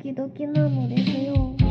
ドキドキなのですよ。